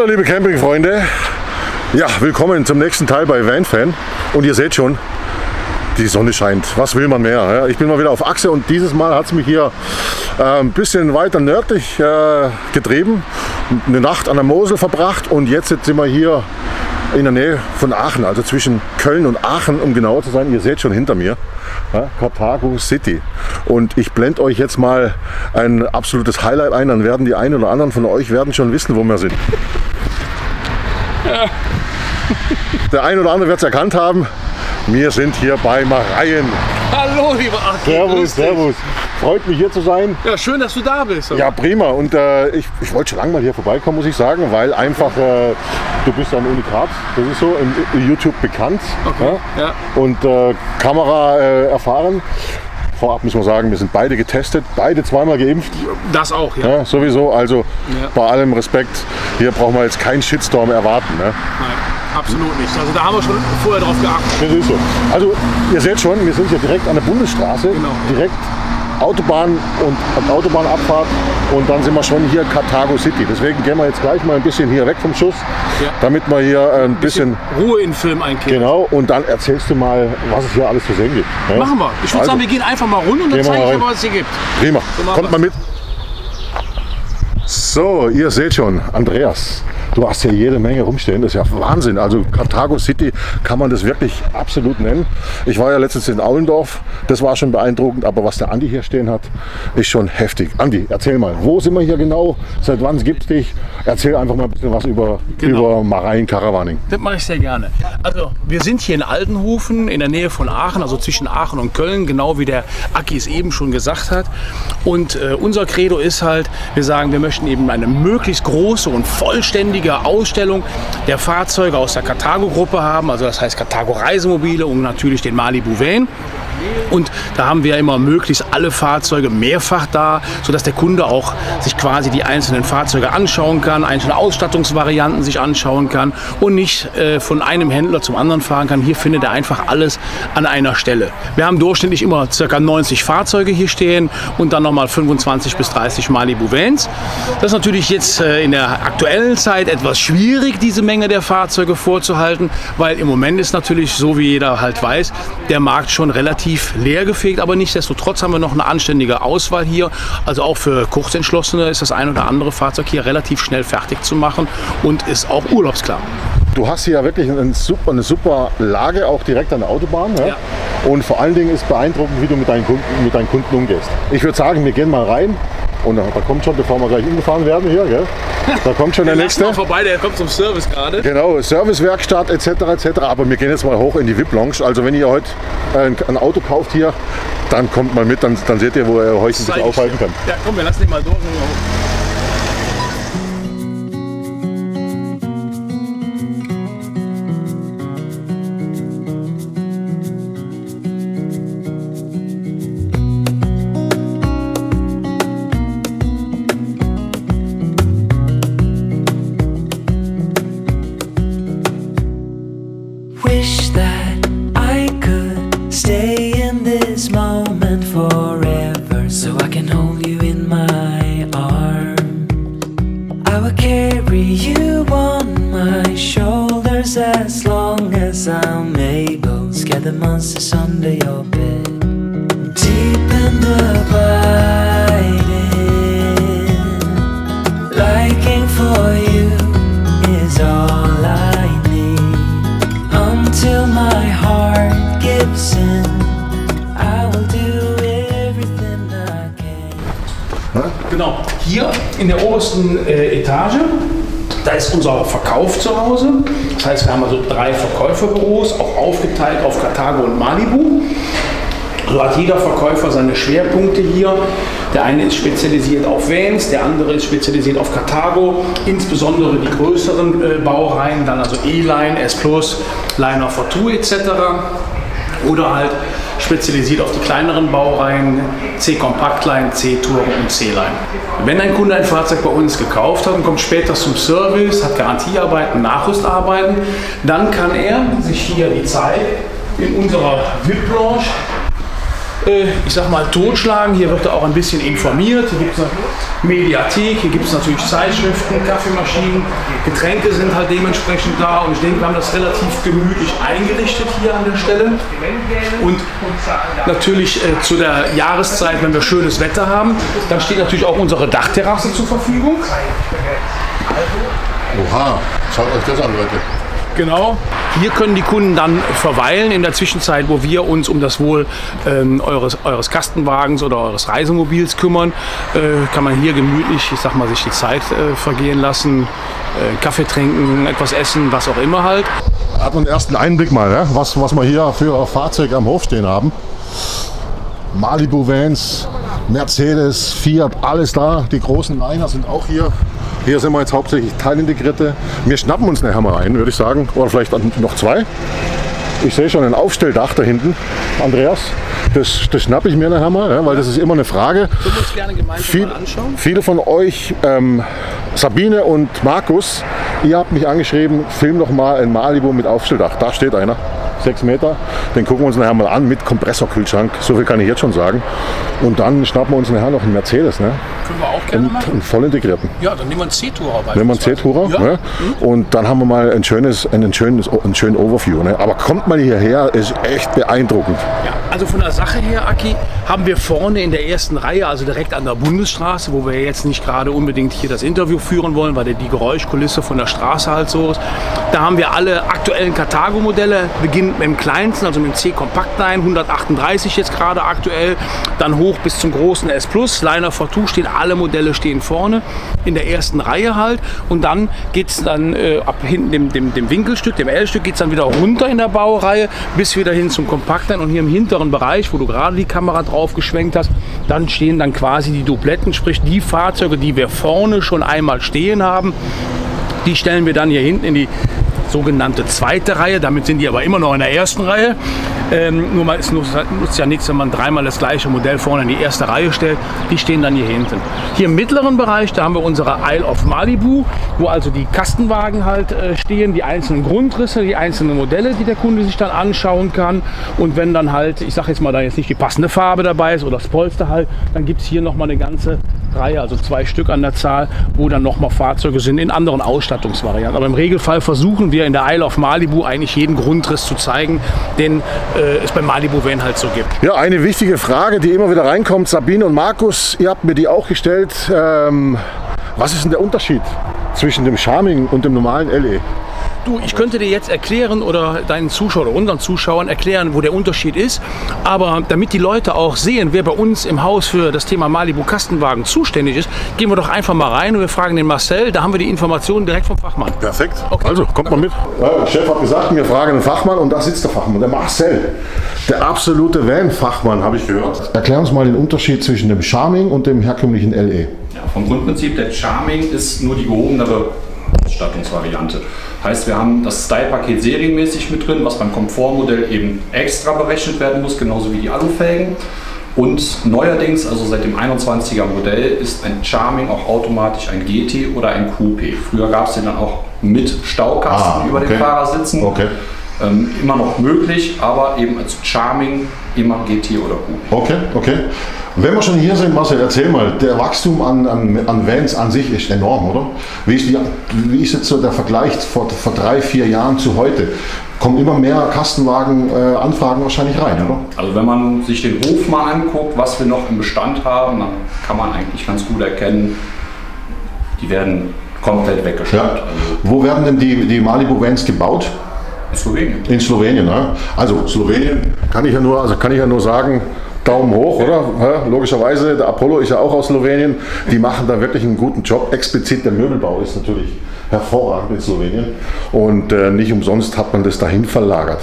Hallo liebe Campingfreunde, ja, willkommen zum nächsten Teil bei VanFan. Und ihr seht schon, die Sonne scheint. Was will man mehr? Ja? Ich bin mal wieder auf Achse und dieses Mal hat es mich hier ein bisschen weiter nördlich getrieben, eine Nacht an der Mosel verbracht und jetzt sind wir hier in der Nähe von Aachen, also zwischen Köln und Aachen, um genau zu sein. Ihr seht schon hinter mir, ja, Carthago City. Und ich blende euch jetzt mal ein absolutes Highlight ein, dann werden die einen oder anderen von euch werden schon wissen, wo wir sind. Ja. Der ein oder andere wird es erkannt haben. Wir sind hier bei Mareien. Hallo lieber Acky. Servus, servus. Freut mich hier zu sein. Ja, schön, dass du da bist. Aber. Ja, prima. Und ich wollte schon lange mal hier vorbeikommen, muss ich sagen, weil einfach, du bist ja in Uni Graz, das ist so, im YouTube bekannt. Okay. Ja? Ja. Und Kamera erfahren. Vorab müssen wir sagen, wir sind beide getestet, beide zweimal geimpft. Das auch, ja. Ja, sowieso, also ja. Bei allem Respekt, hier brauchen wir jetzt keinen Shitstorm erwarten. Ne? Nein, absolut nicht. Also da haben wir schon vorher drauf geachtet. Das ist so. Also ihr seht schon, wir sind hier direkt an der Bundesstraße, genau. Direkt Autobahn und Autobahnabfahrt und dann sind wir schon hier Carthago City. Deswegen gehen wir jetzt gleich mal ein bisschen hier weg vom Schuss, ja. Damit wir hier ein bisschen Ruhe in den Film einkehren. Genau, und dann erzählst du mal, was es hier alles zu sehen gibt. Ja? Machen wir. Ich würde sagen, wir gehen einfach mal runter und dann zeige ich dir, was es hier gibt. Prima. So, kommt mal mit. So, ihr seht schon, Andreas, du hast hier jede Menge rumstehen, das ist ja Wahnsinn. Also Carthago City kann man das wirklich absolut nennen. Ich war ja letztens in Aulendorf, das war schon beeindruckend, aber was der Andi hier stehen hat, ist schon heftig. Andi, erzähl mal, wo sind wir hier genau, seit wann gibt es dich? Erzähl einfach mal ein bisschen was über Mareien Caravaning. Das mache ich sehr gerne. Also wir sind hier in Altenhofen, in der Nähe von Aachen, also zwischen Aachen und Köln, genau wie der Acky es eben schon gesagt hat. Und unser Credo ist halt, wir sagen, wir möchten eben eine möglichst große und vollständige Ausstellung der Fahrzeuge aus der Carthago-Gruppe haben, also das heißt Carthago Reisemobile und natürlich den Malibu Van. Und da haben wir immer möglichst alle Fahrzeuge mehrfach da, sodass der Kunde auch sich quasi die einzelnen Fahrzeuge anschauen kann, einzelne Ausstattungsvarianten sich anschauen kann und nicht von einem Händler zum anderen fahren kann. Hier findet er einfach alles an einer Stelle. Wir haben durchschnittlich immer ca. 90 Fahrzeuge hier stehen und dann nochmal 25 bis 30 Malibu Vans. Das ist natürlich jetzt in der aktuellen Zeit etwas schwierig, diese Menge der Fahrzeuge vorzuhalten, weil im Moment ist natürlich, so wie jeder halt weiß, der Markt schon relativ leergefegt, aber nichtsdestotrotz haben wir noch eine anständige Auswahl hier. Also auch für Kurzentschlossene ist das ein oder andere Fahrzeug hier relativ schnell fertig zu machen und ist auch urlaubsklar. Du hast hier ja wirklich eine super Lage, auch direkt an der Autobahn. Ja? Ja. Und vor allen Dingen ist beeindruckend, wie du mit deinen Kunden umgehst. Ich würde sagen, wir gehen mal rein. Und da kommt schon, bevor wir gleich umgefahren werden hier, gell? Da kommt schon der nächste. Mal vorbei, der kommt zum Service gerade. Genau, Servicewerkstatt etc. etc. Aber wir gehen jetzt mal hoch in die VIP-Lounge. Also wenn ihr heute ein Auto kauft hier, dann kommt mal mit, dann seht ihr, wo ihr euch sich aufhalten kann. Ja komm, wir lassen dich mal durch. Genau, hier in der obersten Etage, da ist unser Verkauf zu Hause. Das heißt, wir haben also 3 Verkäuferbüros, auch aufgeteilt auf Carthago und Malibu. So hat jeder Verkäufer seine Schwerpunkte hier. Der eine ist spezialisiert auf Vans, der andere ist spezialisiert auf Carthago, insbesondere die größeren Baureihen, dann also E-Line, S Plus, Liner for Two etc. Oder halt spezialisiert auf die kleineren Baureihen, C-Compactline, C-Tour und C-Line. Wenn ein Kunde ein Fahrzeug bei uns gekauft hat und kommt später zum Service, hat Garantiearbeiten, Nachrüstarbeiten, dann kann er sich hier die Zeit in unserer VIP-Lounge ich sag mal, totschlagen. Hier wird er auch ein bisschen informiert. Hier gibt es eine Mediathek, hier gibt es natürlich Zeitschriften, Kaffeemaschinen, Getränke sind halt dementsprechend da und ich denke, wir haben das relativ gemütlich eingerichtet hier an der Stelle. Und natürlich zu der Jahreszeit, wenn wir schönes Wetter haben, dann steht natürlich auch unsere Dachterrasse zur Verfügung. Oha, schaut euch das an, Leute. Genau. Hier können die Kunden dann verweilen in der Zwischenzeit, wo wir uns um das Wohl eures Kastenwagens oder eures Reisemobils kümmern. Kann man hier gemütlich, ich sag mal, sich die Zeit vergehen lassen, Kaffee trinken, etwas essen, was auch immer halt. Hat man einen ersten Einblick mal, ne? was wir hier für Fahrzeuge am Hof stehen haben. Malibu Vans, Mercedes, Fiat, alles da. Die großen Liner sind auch hier. Hier sind wir jetzt hauptsächlich Teilintegrierte. Wir schnappen uns nachher mal ein, würde ich sagen. Oder vielleicht noch zwei. Ich sehe schon ein Aufstelldach da hinten, Andreas. Das schnappe ich mir nachher mal, ja, weil das ist immer eine Frage. Du musst gerne gemeinsam mal anschauen. Viele von euch, Sabine und Markus, ihr habt mich angeschrieben, film doch mal ein Malibu mit Aufstelldach. Da steht einer, 6 Meter. Den gucken wir uns nachher mal an mit Kompressorkühlschrank. So viel kann ich jetzt schon sagen. Und dann schnappen wir uns nachher noch einen Mercedes. Ne? Können wir auch gerne machen. Einen voll integrierten. Ja, dann nehmen wir einen C-Tourer. Nehmen wir einen C-Tourer. Ja. Ne? Und dann haben wir mal einen schönen Overview. Ne? Aber kommt mal hierher, ist echt beeindruckend. Ja, also von der Sache her, Acky, haben wir vorne in der ersten Reihe, also direkt an der Bundesstraße, wo wir jetzt nicht gerade unbedingt hier das Interview führen wollen, weil die Geräuschkulisse von der Straße halt so ist. Da haben wir alle aktuellen Carthago-Modelle, beginnend mit dem kleinsten, also mit dem C-Compactline, 138 jetzt gerade aktuell, dann hoch bis zum großen S Plus, Liner for Two stehen, alle Modelle stehen vorne in der ersten Reihe halt und dann geht es dann ab hinten dem Winkelstück, dem L-Stück geht es dann wieder runter in der Baureihe bis wieder hin zum Compactline und hier im hinteren Bereich, wo du gerade die Kamera drauf geschwenkt hast, dann stehen dann quasi die Dubletten, sprich die Fahrzeuge, die wir vorne schon einmal stehen haben, die stellen wir dann hier hinten in die sogenannte zweite Reihe, damit sind die aber immer noch in der ersten Reihe. Nur mal, es nutzt ja nichts, wenn man dreimal das gleiche Modell vorne in die erste Reihe stellt, die stehen dann hier hinten. Hier im mittleren Bereich, da haben wir unsere Isle of Malibu, wo also die Kastenwagen halt stehen, die einzelnen Grundrisse, die einzelnen Modelle, die der Kunde sich dann anschauen kann. Und wenn dann halt, ich sage jetzt mal, da jetzt nicht die passende Farbe dabei ist oder das Polster halt, dann gibt es hier nochmal eine ganze Reihe, also 2 Stück an der Zahl, wo dann nochmal Fahrzeuge sind in anderen Ausstattungsvarianten. Aber im Regelfall versuchen wir in der Isle of Malibu eigentlich jeden Grundriss zu zeigen, den es bei Malibu Van halt so gibt. Ja, eine wichtige Frage, die immer wieder reinkommt, Sabine und Markus, ihr habt mir die auch gestellt. Was ist denn der Unterschied zwischen dem Charming und dem normalen LE? Du, ich könnte dir jetzt erklären oder deinen Zuschauern oder unseren Zuschauern erklären, wo der Unterschied ist. Aber damit die Leute auch sehen, wer bei uns im Haus für das Thema Malibu Kastenwagen zuständig ist, gehen wir doch einfach mal rein und wir fragen den Marcel. Da haben wir die Informationen direkt vom Fachmann. Perfekt. Okay. Also, kommt mal mit. Der Chef hat gesagt, wir fragen den Fachmann und da sitzt der Fachmann, der Marcel. Der absolute Van-Fachmann, habe ich gehört. Erklär uns mal den Unterschied zwischen dem Charming und dem herkömmlichen LE. Ja, vom Grundprinzip, der Charming ist nur die gehobenere Ausstattungsvariante. Heißt, wir haben das Style-Paket serienmäßig mit drin, was beim Komfortmodell eben extra berechnet werden muss, genauso wie die Alufelgen. Und neuerdings, also seit dem 21er Modell, ist ein Charming auch automatisch ein GT oder ein Coupé. Früher gab es den dann auch mit Staukasten über den Fahrersitzen. Okay. Immer noch möglich, aber eben als Charming immer GT oder Coupé. Okay, okay. Wenn wir schon hier sind, Marcel, erzähl mal, der Wachstum an Vans an sich ist enorm, oder? Wie ist jetzt so der Vergleich vor 3, 4 Jahren zu heute? Kommen immer mehr Kastenwagen-Anfragen wahrscheinlich rein, oder? Also wenn man sich den Hof mal anguckt, was wir noch im Bestand haben, dann kann man eigentlich ganz gut erkennen, die werden komplett weggeschafft. Ja. Wo werden denn die Malibu Vans gebaut? In Slowenien. In Slowenien, ne? Also Slowenien kann ich ja nur sagen, Daumen hoch, oder? Ja, logischerweise, der Apollo ist ja auch aus Slowenien. Die machen da wirklich einen guten Job. Explizit der Möbelbau ist natürlich hervorragend in Slowenien. Und nicht umsonst hat man das dahin verlagert.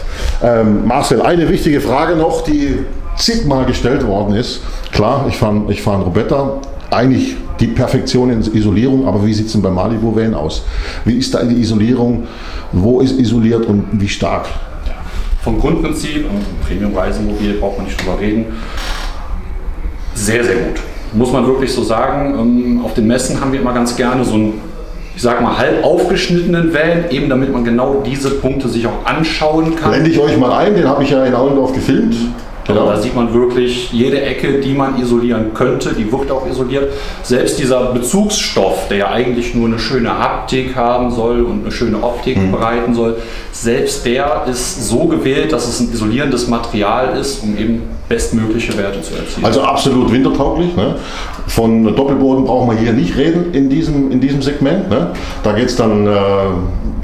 Marcel, eine wichtige Frage noch, die zigmal gestellt worden ist. Klar, ich fahre ein Robetta. Eigentlich die Perfektion in Isolierung, aber wie sieht es denn bei Malibu Van aus? Wie ist da die Isolierung? Wo ist isoliert und wie stark? Vom Grundprinzip, Premium-Reisemobil braucht man nicht drüber reden, sehr, sehr gut. Muss man wirklich so sagen, auf den Messen haben wir immer ganz gerne so einen, ich sag mal, halb aufgeschnittenen Van, eben damit man genau diese Punkte sich auch anschauen kann. Blende ich euch mal ein, den habe ich ja in Aulendorf gefilmt. Genau. Da sieht man wirklich jede Ecke, die man isolieren könnte, die wird auch isoliert. Selbst dieser Bezugsstoff, der ja eigentlich nur eine schöne Haptik haben soll und eine schöne Optik bereiten soll, selbst der ist so gewählt, dass es ein isolierendes Material ist, um eben bestmögliche Werte zu erzielen. Also absolut wintertauglich, ne? Von Doppelboden brauchen wir hier nicht reden in diesem Segment, ne? Da geht es dann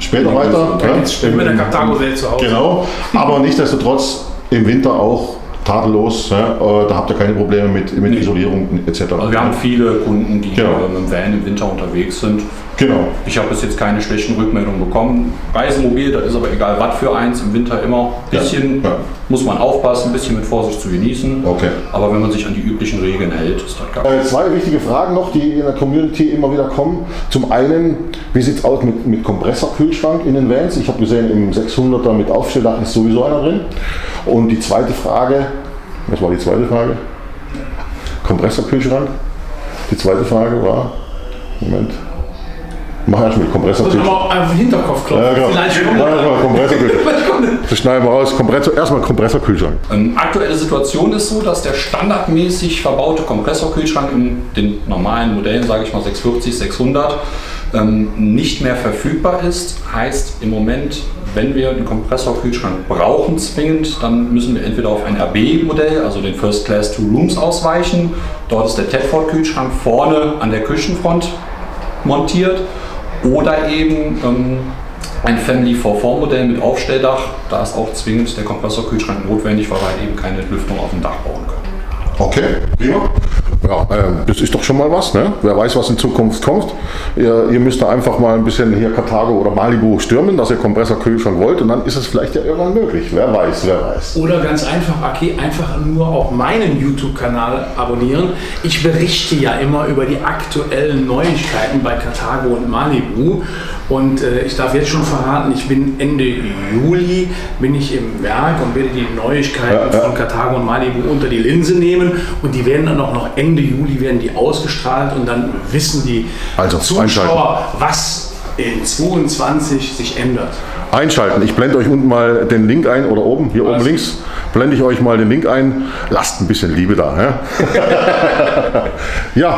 später weiter. Da geht's später mit der Carthago-Welt zu Hause. Genau, aber nichtsdestotrotz im Winter auch tadellos, ja, da habt ihr keine Probleme mit Isolierung etc. Also wir haben viele Kunden, die mit dem Van im Winter unterwegs sind. Genau. Ich habe bis jetzt keine schlechten Rückmeldungen bekommen. Reisemobil, das ist aber egal, was für eins, im Winter immer ein bisschen muss man aufpassen, ein bisschen mit Vorsicht zu genießen. Okay. Aber wenn man sich an die üblichen Regeln hält, ist das gar nicht. Zwei wichtige Fragen noch, die in der Community immer wieder kommen. Zum einen, wie sieht es aus mit Kompressorkühlschrank in den Vans? Ich habe gesehen, im 600er mit Aufsteller ist sowieso einer drin. Und die zweite Frage, was war die zweite Frage? Kompressorkühlschrank. Die zweite Frage war, Moment. Mach erstmal Kompressorkühlschrank. Einfach Hinterkopf klopfen. Ja, erstmal Kompressorkühlschrank. Das schneiden wir raus. Erstmal Kompressorkühlschrank. Aktuelle Situation ist so, dass der standardmäßig verbaute Kompressorkühlschrank in den normalen Modellen, sage ich mal 640, 600, nicht mehr verfügbar ist. Heißt im Moment, wenn wir den Kompressorkühlschrank brauchen zwingend, dann müssen wir entweder auf ein RB-Modell, also den First Class 2 Rooms ausweichen. Dort ist der Tedford-Kühlschrank vorne an der Küchenfront montiert. Oder eben ein Family 4-4 Modell mit Aufstelldach. Da ist auch zwingend der Kompressorkühlschrank notwendig, weil wir eben keine Lüftung auf dem Dach bauen können. Okay, prima. Ja, das ist doch schon mal was, ne? Wer weiß, was in Zukunft kommt. Ihr müsst da einfach mal ein bisschen hier Carthago oder Malibu stürmen, dass ihr Kompressorkühlschrank wollt und dann ist es vielleicht ja irgendwann möglich. Wer weiß, wer weiß. Oder ganz einfach, Acky, einfach nur auch meinen YouTube-Kanal abonnieren. Ich berichte ja immer über die aktuellen Neuigkeiten bei Carthago und Malibu und ich darf jetzt schon verraten, ich bin Ende Juli im Werk und werde die Neuigkeiten von Carthago und Malibu unter die Linse nehmen und die werden dann auch noch eng. Ende Juli werden die ausgestrahlt und dann wissen die Zuschauer, was in 2022 sich ändert. Einschalten. Ich blende euch unten mal den Link ein oder oben, hier oben links, blende ich euch mal den Link ein. Lasst ein bisschen Liebe da. Ja,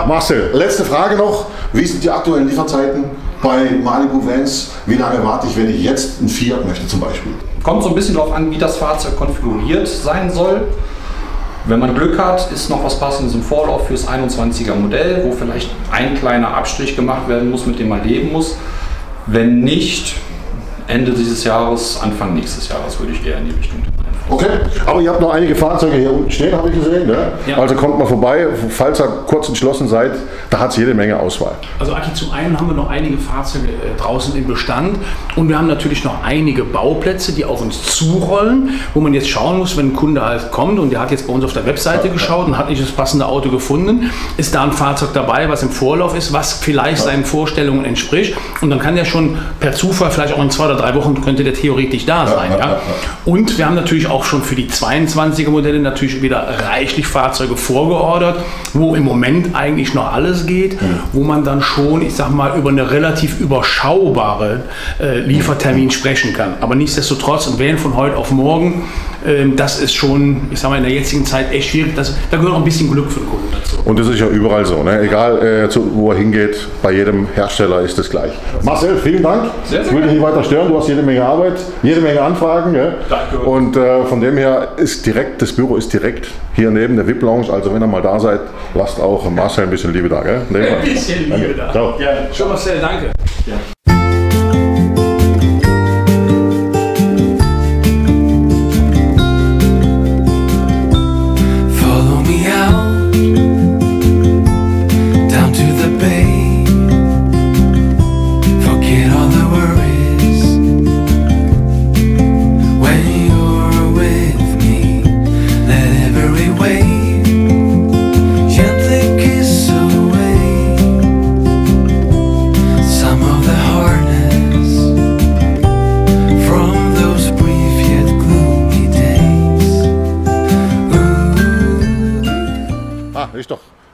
ja Marcel, letzte Frage noch. Wie sind die aktuellen Lieferzeiten bei Malibu Vans? Wie lange warte ich, wenn ich jetzt ein Fiat möchte zum Beispiel? Kommt so ein bisschen darauf an, wie das Fahrzeug konfiguriert sein soll. Wenn man Glück hat, ist noch was Passendes im Vorlauf fürs 21er Modell, wo vielleicht ein kleiner Abstrich gemacht werden muss, mit dem man leben muss. Wenn nicht, Ende dieses Jahres, Anfang nächstes Jahres würde ich eher in die Richtung gehen. Okay, aber ihr habt noch einige Fahrzeuge hier unten stehen, habe ich gesehen. Ne? Ja. Also kommt mal vorbei, falls ihr kurz entschlossen seid, da hat es jede Menge Auswahl. Also Acky, zum einen haben wir noch einige Fahrzeuge draußen im Bestand und wir haben natürlich noch einige Bauplätze, die auf uns zurollen, wo man jetzt schauen muss, wenn ein Kunde halt kommt und der hat jetzt bei uns auf der Webseite geschaut und hat nicht das passende Auto gefunden, ist da ein Fahrzeug dabei, was im Vorlauf ist, was vielleicht seinen Vorstellungen entspricht und dann kann der schon per Zufall, vielleicht auch in 2 oder 3 Wochen, könnte der theoretisch da sein. Ja? Und wir haben natürlich auch schon für die 22er Modelle natürlich wieder reichlich Fahrzeuge vorgeordert, wo im Moment eigentlich noch alles geht, wo man dann schon, ich sag mal, über eine relativ überschaubare Liefertermin sprechen kann. Aber nichtsdestotrotz, und wählen von heute auf morgen, das ist schon, ich sag mal, in der jetzigen Zeit echt schwierig. Da gehört auch ein bisschen Glück für den Kunden dazu. Und das ist ja überall so, ne? Egal wo er hingeht, bei jedem Hersteller ist das gleich. Marcel, vielen Dank. Sehr, sehr ich will dich nicht weiter stören, du hast jede Menge Arbeit, jede Menge Anfragen. Ja? Danke. Und von dem her ist direkt, das Büro ist direkt hier neben der VIP-Lounge, also wenn ihr mal da seid, lasst auch Marcel ein bisschen Liebe da. Gell? Ein bisschen Liebe da. Ciao. Ja. Schon Marcel, danke. Ja.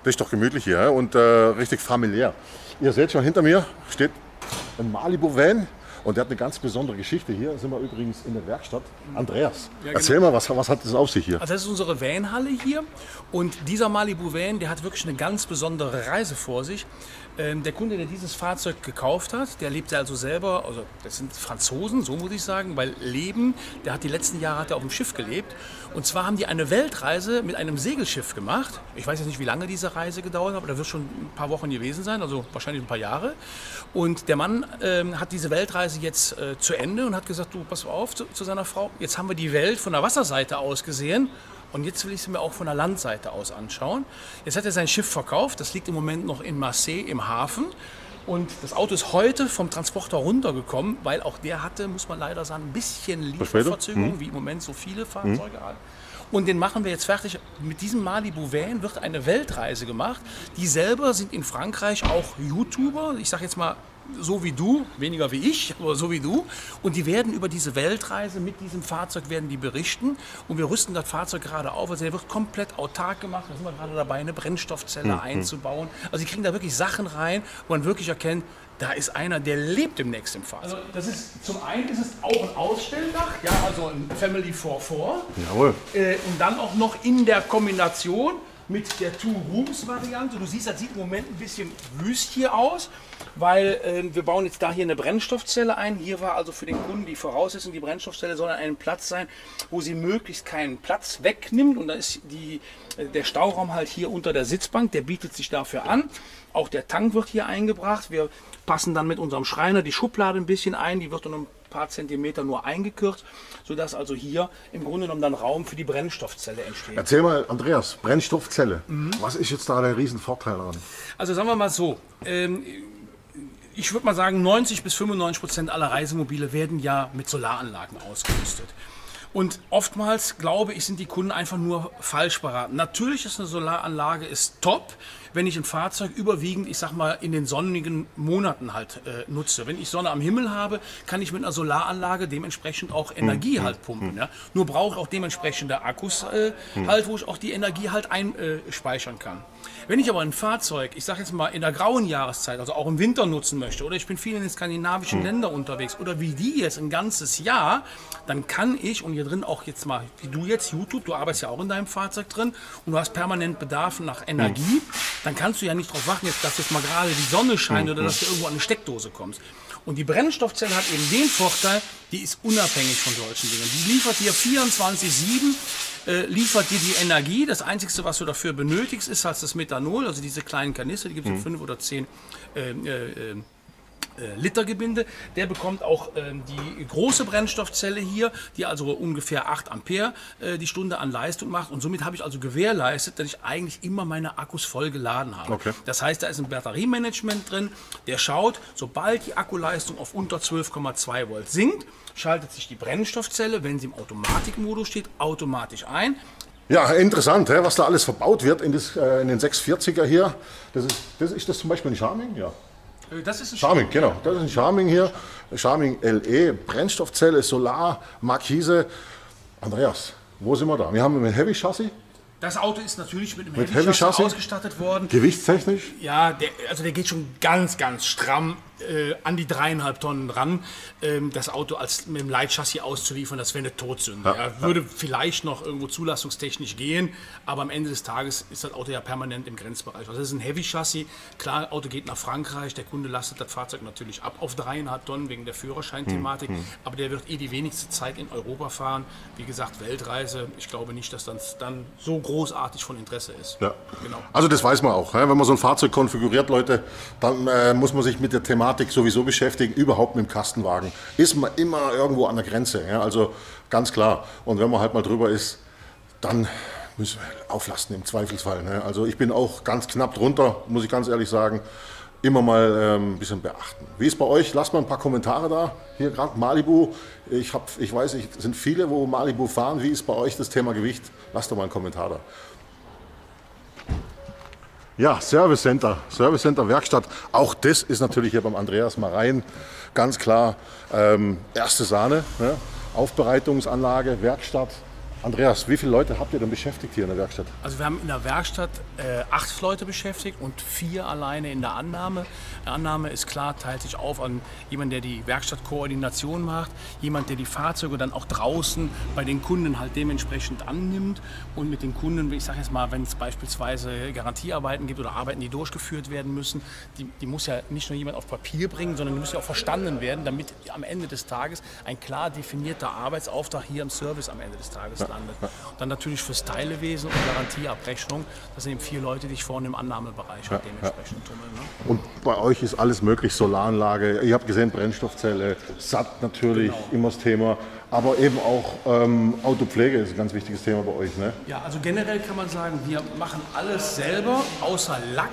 Ist doch gemütlich hier und richtig familiär. Ihr seht schon, hinter mir steht ein Malibu Van Und der hat eine ganz besondere Geschichte. Hier sind wir übrigens in der Werkstatt. Andreas, ja, genau. Erzähl mal, was hat das auf sich hier? Also das ist unsere Vanhalle hier. Und dieser Malibu Van, der hat wirklich eine ganz besondere Reise vor sich. Der Kunde, der dieses Fahrzeug gekauft hat, der lebt also selber, also das sind Franzosen, so muss ich sagen, weil Leben, der hat die letzten Jahre auf dem Schiff gelebt. Und zwar haben die eine Weltreise mit einem Segelschiff gemacht. Ich weiß jetzt nicht, wie lange diese Reise gedauert hat, aber da wird schon ein paar Wochen gewesen sein, also wahrscheinlich ein paar Jahre. Und der Mann hat diese Weltreise jetzt zu Ende und hat gesagt, du, pass auf, zu seiner Frau, jetzt haben wir die Welt von der Wasserseite aus gesehen. Und jetzt will ich sie mir auch von der Landseite aus anschauen. Jetzt hat er sein Schiff verkauft, das liegt im Moment noch in Marseille im Hafen. Und das Auto ist heute vom Transporter runtergekommen, weil auch der hatte, muss man leider sagen, ein bisschen Lieferverzögerung, wie im Moment so viele Fahrzeuge haben. Und den machen wir jetzt fertig. Mit diesem Malibu Van wird eine Weltreise gemacht. Die selber sind in Frankreich auch YouTuber, ich sage jetzt mal so wie du, weniger wie ich, aber so wie du. Und die werden über diese Weltreise mit diesem Fahrzeug werden die berichten. Und wir rüsten das Fahrzeug gerade auf. Also der wird komplett autark gemacht. Da sind wir gerade dabei, eine Brennstoffzelle einzubauen. Also die kriegen da wirklich Sachen rein, wo man wirklich erkennt, da ist einer, der lebt demnächst im Fahrzeug. Also das ist, zum einen ist es auch ein Ausstelldach, ja, also ein Family 4x4. Jawohl. Und dann auch noch in der Kombination mit der Two-Rooms-Variante. Du siehst, das sieht im Moment ein bisschen wüst hier aus, weil wir bauen jetzt da hier eine Brennstoffzelle ein. Hier war also für den Kunden die Voraussetzung, die Brennstoffzelle soll an einem Platz sein, wo sie möglichst keinen Platz wegnimmt. Und da ist der Stauraum halt hier unter der Sitzbank, der bietet sich dafür an. Auch der Tank wird hier eingebracht. Wir passen dann mit unserem Schreiner die Schublade ein bisschen ein, die wird dann um ein paar Zentimeter nur eingekürzt, sodass also hier im Grunde genommen dann Raum für die Brennstoffzelle entsteht. Erzähl mal, Andreas, Brennstoffzelle, was ist jetzt da der Riesenvorteil daran? Also sagen wir mal so, ich würde mal sagen, 90 bis 95% aller Reisemobile werden ja mit Solaranlagen ausgerüstet. Und oftmals, glaube ich, sind die Kunden einfach nur falsch beraten. Natürlich ist eine Solaranlage ist top, wenn ich ein Fahrzeug überwiegend, ich sag mal, in den sonnigen Monaten halt nutze. Wenn ich Sonne am Himmel habe, kann ich mit einer Solaranlage dementsprechend auch Energie halt pumpen. Ja? Nur brauche ich auch dementsprechende Akkus halt, wo ich auch die Energie halt einspeichern kann. Wenn ich aber ein Fahrzeug, ich sag jetzt mal, in der grauen Jahreszeit, also auch im Winter nutzen möchte, oder ich bin viel in den skandinavischen Ländern unterwegs, oder wie die jetzt ein ganzes Jahr, dann kann ich, und hier drin auch jetzt mal, wie du jetzt, YouTube, du arbeitest ja auch in deinem Fahrzeug drin und du hast permanent Bedarf nach Energie, dann kannst du ja nicht darauf warten, dass jetzt mal gerade die Sonne scheint oder dass du irgendwo an eine Steckdose kommst. Und die Brennstoffzelle hat eben den Vorteil, die ist unabhängig von solchen Dingen. Die liefert dir 24/7, liefert dir die Energie. Das Einzige, was du dafür benötigst, ist halt das Methanol, also diese kleinen Kanister, die gibt es in 5 oder 10 Litergebinde. Der bekommt auch die große Brennstoffzelle hier, die also ungefähr 8 Ampere die Stunde an Leistung macht. Und somit habe ich also gewährleistet, dass ich eigentlich immer meine Akkus voll geladen habe. Okay. Das heißt, da ist ein Batteriemanagement drin, der schaut, sobald die Akkuleistung auf unter 12,2 Volt sinkt, schaltet sich die Brennstoffzelle, wenn sie im Automatikmodus steht, automatisch ein. Ja, interessant, was da alles verbaut wird in den 640er hier. Das ist zum Beispiel ein Charming, ja. Das ist ein Charming, genau. Das ist ein Charming hier. Charming LE, Brennstoffzelle, Solar, Markise. Andreas, wo sind wir da? Wir haben ein Heavy Chassis. Das Auto ist natürlich mit einem Heavy Chassis ausgestattet worden. Gewichtstechnisch? Ja, also der geht schon ganz, ganz stramm an die 3,5 Tonnen dran. Das Auto mit dem Leitchassis auszuliefern, das wäre eine Todsünde. Ja, würde vielleicht noch irgendwo zulassungstechnisch gehen, aber am Ende des Tages ist das Auto ja permanent im Grenzbereich. Also das ist ein Heavy Chassis. Klar, das Auto geht nach Frankreich, der Kunde lastet das Fahrzeug natürlich ab auf 3,5 Tonnen wegen der Führerscheinthematik, aber der wird eh die wenigste Zeit in Europa fahren. Wie gesagt, Weltreise, ich glaube nicht, dass das dann so großartig von Interesse ist. Ja. Genau. Also das weiß man auch. Wenn man so ein Fahrzeug konfiguriert, Leute, dann muss man sich mit der Thematik sowieso beschäftigen. Überhaupt mit dem Kastenwagen ist man immer irgendwo an der Grenze. Ja? Also ganz klar. Und wenn man halt mal drüber ist, dann müssen wir auflasten im Zweifelsfall. Ne? Also ich bin auch ganz knapp drunter, muss ich ganz ehrlich sagen. Immer mal ein bisschen beachten. Wie ist bei euch? Lasst mal ein paar Kommentare da. Hier gerade Malibu. Ich weiß, es sind viele, wo Malibu fahren. Wie ist bei euch das Thema Gewicht? Lasst doch mal einen Kommentar da. Ja, Service Center, Werkstatt. Auch das ist natürlich hier beim Andreas Mareien ganz klar erste Sahne. Ne? Aufbereitungsanlage, Werkstatt. Andreas, wie viele Leute habt ihr denn beschäftigt hier in der Werkstatt? Also wir haben in der Werkstatt 8 Leute beschäftigt und 4 alleine in der Annahme. Die Annahme ist klar, teilt sich auf an jemanden, der die Werkstattkoordination macht, jemand, der die Fahrzeuge dann auch draußen bei den Kunden halt dementsprechend annimmt und mit den Kunden, ich sage jetzt mal, wenn es beispielsweise Garantiearbeiten gibt oder Arbeiten, die durchgeführt werden müssen, die muss ja nicht nur jemand auf Papier bringen, sondern die muss ja auch verstanden werden, damit am Ende des Tages ein klar definierter Arbeitsauftrag hier im Service am Ende des Tages landet. Und dann natürlich fürs Teilewesen und Garantieabrechnung. Das sind eben 4 Leute, die sich vorne im Annahmebereich halt dementsprechend tummeln. Ne? Und bei euch ist alles möglich, Solaranlage, ihr habt gesehen, Brennstoffzelle, SAT natürlich, genau, immer das Thema. Aber eben auch Autopflege ist ein ganz wichtiges Thema bei euch, ne? Ja, also generell kann man sagen, wir machen alles selber, außer Lack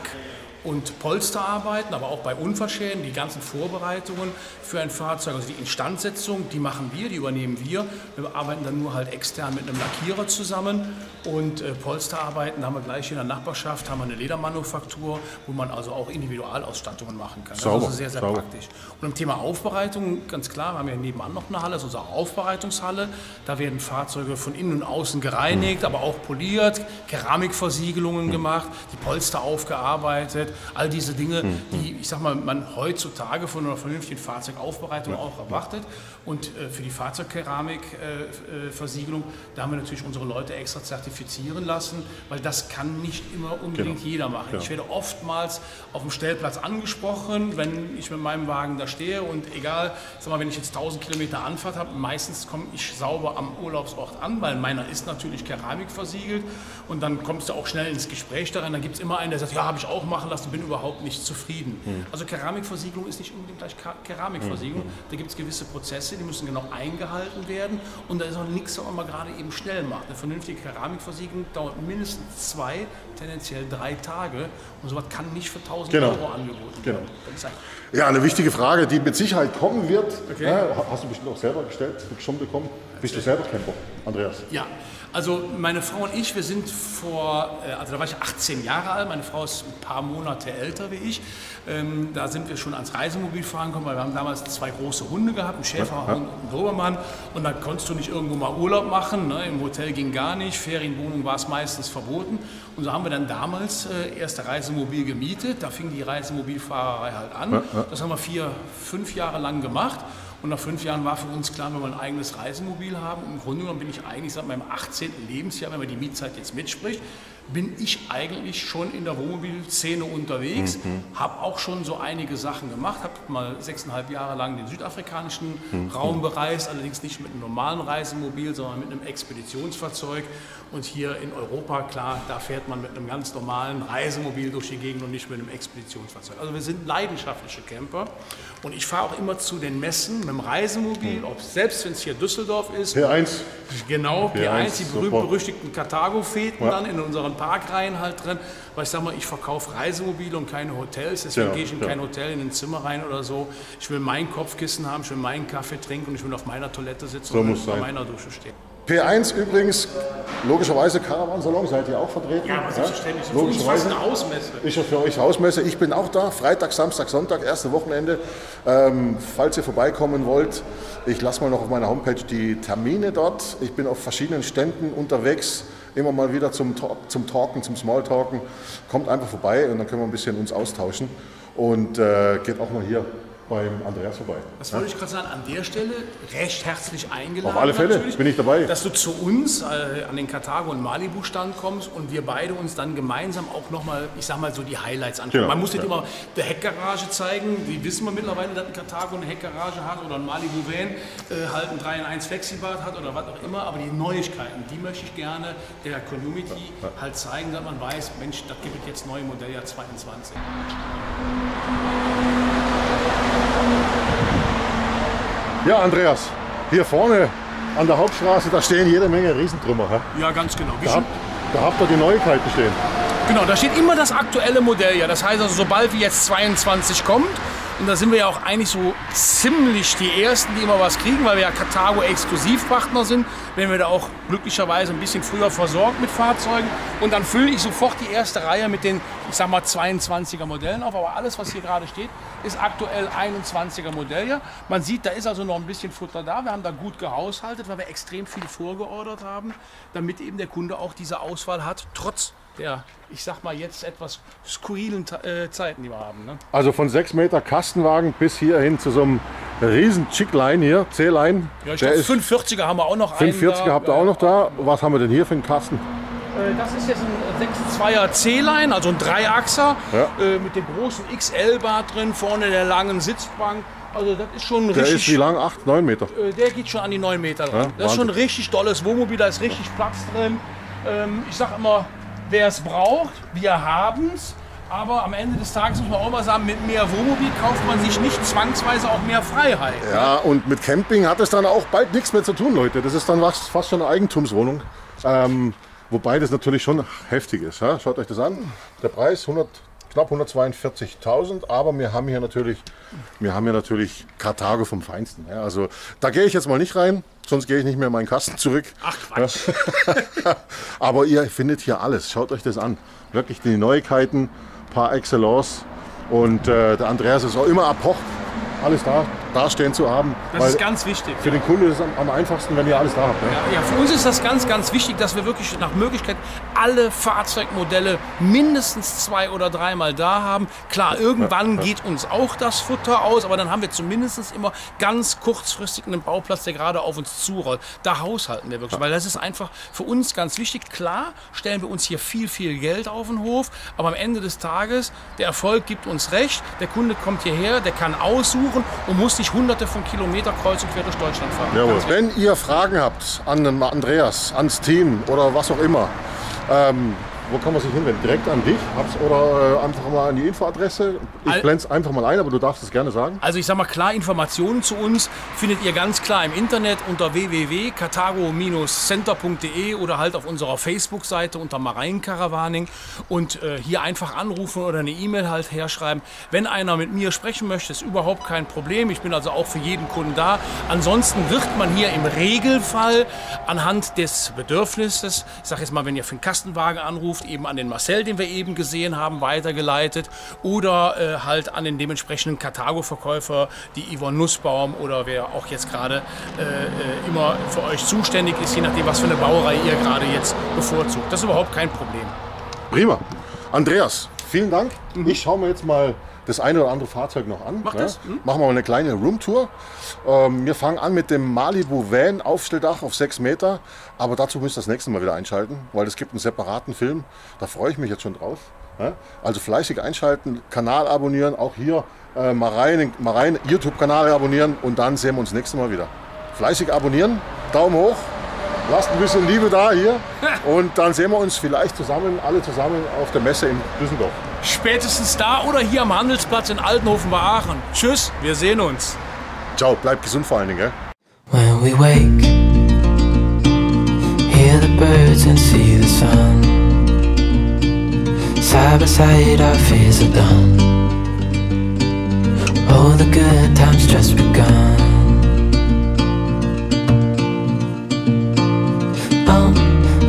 und Polsterarbeiten, aber auch bei Unfallschäden, die ganzen Vorbereitungen für ein Fahrzeug, also die Instandsetzung, die machen wir, die übernehmen wir. Wir arbeiten dann nur halt extern mit einem Lackierer zusammen und Polsterarbeiten haben wir gleich in der Nachbarschaft, haben wir eine Ledermanufaktur, wo man also auch Individualausstattungen machen kann. Das sauber, ist also sehr, sehr sauber, praktisch. Und im Thema Aufbereitung, ganz klar, wir haben ja nebenan noch eine Halle, das ist unsere Aufbereitungshalle. Da werden Fahrzeuge von innen und außen gereinigt, aber auch poliert, Keramikversiegelungen gemacht, die Polster aufgearbeitet. All diese Dinge, die, ich sag mal, man heutzutage von einer vernünftigen Fahrzeugaufbereitung auch erwartet. Und für die Fahrzeugkeramikversiegelung, da haben wir natürlich unsere Leute extra zertifizieren lassen, weil das kann nicht immer unbedingt jeder machen. Genau. Ich werde oftmals auf dem Stellplatz angesprochen, wenn ich mit meinem Wagen da stehe und egal, sag mal, wenn ich jetzt 1000 Kilometer Anfahrt habe, meistens komme ich sauber am Urlaubsort an, weil meiner ist natürlich Keramik versiegelt und dann kommst du auch schnell ins Gespräch daran. Dann gibt es immer einen, der sagt, ja, habe ich auch machen lassen. Bin überhaupt nicht zufrieden. Also Keramikversiegelung ist nicht unbedingt gleich Keramikversiegelung. Da gibt es gewisse Prozesse, die müssen genau eingehalten werden und da ist auch nichts, was man gerade eben schnell macht. Eine vernünftige Keramikversiegelung dauert mindestens 2, tendenziell 3 Tage und sowas kann nicht für 1000 Euro angeboten werden. Ja, eine wichtige Frage, die mit Sicherheit kommen wird. Okay. Hast du bestimmt auch selber gestellt, schon bekommen. Bist du selber Camper, Andreas? Ja. Also meine Frau und ich, wir sind vor, also da war ich 18 Jahre alt, meine Frau ist ein paar Monate älter wie ich, da sind wir schon ans Reisemobilfahren gekommen, weil wir haben damals 2 große Hunde gehabt, einen Schäferhund und einen Dobermann und dann konntest du nicht irgendwo mal Urlaub machen, ne? Im Hotel ging gar nicht, Ferienwohnung war es meistens verboten und so haben wir dann damals erste Reisemobil gemietet, da fing die Reisemobilfahrerei halt an, das haben wir 4, 5 Jahre lang gemacht. Und nach 5 Jahren war für uns klar, wenn wir ein eigenes Reisemobil haben, im Grunde genommen bin ich eigentlich seit meinem 18. Lebensjahr, wenn man die Mietzeit jetzt mitspricht, bin ich eigentlich schon in der Wohnmobilszene unterwegs, habe auch schon so einige Sachen gemacht, habe mal 6,5 Jahre lang den südafrikanischen Raum bereist, allerdings nicht mit einem normalen Reisemobil, sondern mit einem Expeditionsfahrzeug. Und hier in Europa, klar, da fährt man mit einem ganz normalen Reisemobil durch die Gegend und nicht mit einem Expeditionsfahrzeug. Also wir sind leidenschaftliche Camper und ich fahre auch immer zu den Messen mit dem Reisemobil, ob selbst wenn es hier Düsseldorf ist. P1. Genau, P1, die berühmt-berüchtigten Carthago-Fäden dann in unseren Parkreihen halt drin, weil ich sag mal, ich verkaufe Reisemobile und keine Hotels, deswegen gehe ich in kein Hotel, in ein Zimmer rein oder so. Ich will mein Kopfkissen haben, ich will meinen Kaffee trinken und ich will auf meiner Toilette sitzen so und auf meiner Dusche stehen. P1 übrigens, logischerweise Caravan-Salon, seid ihr auch vertreten? Ja, selbstverständlich. Ja? Logischerweise eine Hausmesse. Ist ja für euch Hausmesse. Ich bin auch da, Freitag, Samstag, Sonntag, erste Wochenende. Falls ihr vorbeikommen wollt, ich lasse mal noch auf meiner Homepage die Termine dort. Ich bin auf verschiedenen Ständen unterwegs, immer mal wieder zum Talken, zum Smalltalken. Kommt einfach vorbei und dann können wir ein bisschen uns austauschen. Und geht auch mal hier beim Andreas vorbei. Das wollte ich gerade sagen, an der Stelle recht herzlich eingeladen. Auf alle Fälle bin ich dabei. Dass du zu uns an den Carthago und Malibu Stand kommst und wir beide uns dann gemeinsam auch nochmal, ich sag mal so, die Highlights anschauen. Genau. Man muss nicht immer der Heckgarage zeigen, wie wissen wir mittlerweile, dass ein Carthago eine Heckgarage hat oder ein Malibu Van halt ein 3-in-1 Flexibad hat oder was auch immer, aber die Neuigkeiten, die möchte ich gerne der Community halt zeigen, dass man weiß, Mensch, das gibt es jetzt neue Modelljahr 22. Ja, Andreas, hier vorne an der Hauptstraße, da stehen jede Menge Riesentrümmer. He? Ja, ganz genau. Da habt ihr die Neuigkeiten stehen. Genau, da steht immer das aktuelle Modelljahr. Das heißt also, sobald wir jetzt 22 kommt, Und da sind wir ja auch eigentlich so ziemlich die Ersten, die immer was kriegen, weil wir ja Carthago Exklusivpartner sind. Wenn wir da auch glücklicherweise ein bisschen früher versorgt mit Fahrzeugen. Und dann fülle ich sofort die erste Reihe mit den, ich sag mal, 22er Modellen auf. Aber alles, was hier gerade steht, ist aktuell 21er Modell hier. Man sieht, da ist also noch ein bisschen Futter da. Wir haben da gut gehaushaltet, weil wir extrem viel vorgeordert haben, damit eben der Kunde auch diese Auswahl hat, trotz der, ich sag mal, jetzt etwas skurrilen Zeiten, die wir haben. Ne? Also von 6 Meter Kastenwagen bis hierhin zu so einem riesen Chick-Line hier, C-Line. Ja, ich glaube, 540er haben wir auch noch. 540er habt ihr auch noch da. Was haben wir denn hier für einen Kasten? Das ist jetzt ein 6,2er C-Line, also ein Dreiachser, ja, mit dem großen XL-Bad drin, vorne der langen Sitzbank. Also das ist schon richtig. Der ist wie lang? 8, 9 Meter? Der geht schon an die 9 Meter dran. Ja, das ist schon ein richtig tolles Wohnmobil, da ist richtig Platz drin. Ich sag immer, wer es braucht, wir haben es. Aber am Ende des Tages muss man auch mal sagen, mit mehr Wohnmobil kauft man sich nicht zwangsweise auch mehr Freiheit. Ja, ne? Und mit Camping hat es dann auch bald nichts mehr zu tun, Leute. Das ist dann fast schon eine Eigentumswohnung. Wobei das natürlich schon heftig ist. Ja? Schaut euch das an. Der Preis knapp 142.000, aber wir haben hier natürlich Carthago vom Feinsten. Ja? Also da gehe ich jetzt mal nicht rein, sonst gehe ich nicht mehr in meinen Kasten zurück. Ach Quatsch. Ja? Aber ihr findet hier alles. Schaut euch das an. Wirklich die Neuigkeiten par excellence. Und der Andreas ist auch immer erpocht, alles dastehen zu haben. Das ist ganz wichtig. Für den Kunden ist es am einfachsten, wenn ihr alles da habt. Ne? Ja, ja, für uns ist das ganz, ganz wichtig, dass wir wirklich nach Möglichkeit alle Fahrzeugmodelle mindestens 2- oder 3-mal da haben. Klar, irgendwann geht uns auch das Futter aus, aber dann haben wir zumindest immer ganz kurzfristig einen Bauplatz, der gerade auf uns zurollt. Da haushalten wir wirklich, weil das ist einfach für uns ganz wichtig. Klar stellen wir uns hier viel, viel Geld auf den Hof, aber am Ende des Tages, der Erfolg gibt uns recht, der Kunde kommt hierher, der kann aussuchen und muss nicht hunderte von Kilometern kreuz und quer durch Deutschland fahren. Jawohl. Wenn ihr Fragen habt an den Andreas, ans Team oder was auch immer, wo kann man sich hinwenden? Direkt an dich oder einfach mal an die Infoadresse? Ich blende es einfach mal ein, aber du darfst es gerne sagen. Also ich sage mal klar, Informationen zu uns findet ihr ganz klar im Internet unter www.carthago-center.de oder halt auf unserer Facebook-Seite unter Mareien Caravaning und hier einfach anrufen oder eine E-Mail halt herschreiben. Wenn einer mit mir sprechen möchte, ist überhaupt kein Problem. Ich bin also auch für jeden Kunden da. Ansonsten wird man hier im Regelfall anhand des Bedürfnisses, ich sage jetzt mal, wenn ihr für einen Kastenwagen anruft, eben an den Marcel, den wir eben gesehen haben, weitergeleitet oder halt an den dementsprechenden Carthago-Verkäufer, die Yvonne Nussbaum oder wer auch jetzt gerade immer für euch zuständig ist, je nachdem, was für eine Baureihe ihr gerade jetzt bevorzugt. Das ist überhaupt kein Problem. Prima. Andreas, vielen Dank. Ich schaue mir jetzt mal das eine oder andere Fahrzeug noch an. Machen wir mal eine kleine Roomtour. Wir fangen an mit dem Malibu Van Aufstelldach auf 6 Meter. Aber dazu müsst ihr das nächste Mal wieder einschalten, weil es gibt einen separaten Film. Da freue ich mich jetzt schon drauf. Ja? Also fleißig einschalten, Kanal abonnieren, auch hier Mareien YouTube-Kanal abonnieren und dann sehen wir uns das nächste Mal wieder. Fleißig abonnieren, Daumen hoch, lasst ein bisschen Liebe da hier und dann sehen wir uns vielleicht alle zusammen auf der Messe in Düsseldorf. Spätestens da oder hier am Handelsplatz in Altenhofen bei Aachen. Tschüss, wir sehen uns. Ciao, bleibt gesund vor allen Dingen, gell?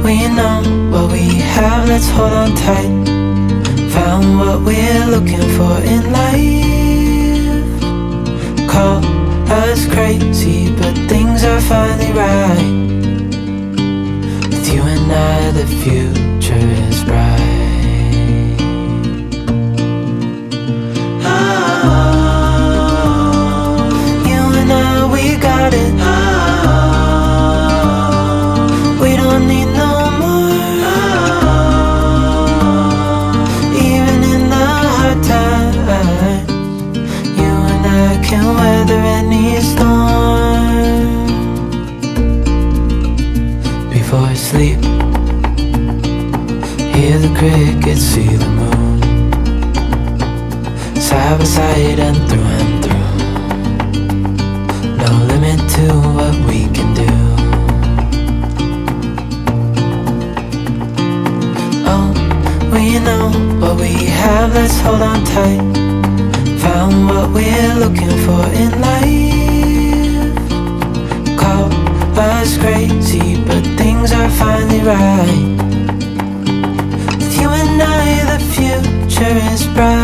We know what we have, let's hold on tight. Found what we're looking for in life. Call us crazy, but things are finally right. With you and I, the future is bright. Oh, you and I, we got it. Sleep, hear the crickets, see the moon, side by side and through, no limit to what we can do. Oh, we know what we have, let's hold on tight, found what we're looking for in life. Call us crazy, but things are finally right. With you and I, the future is bright.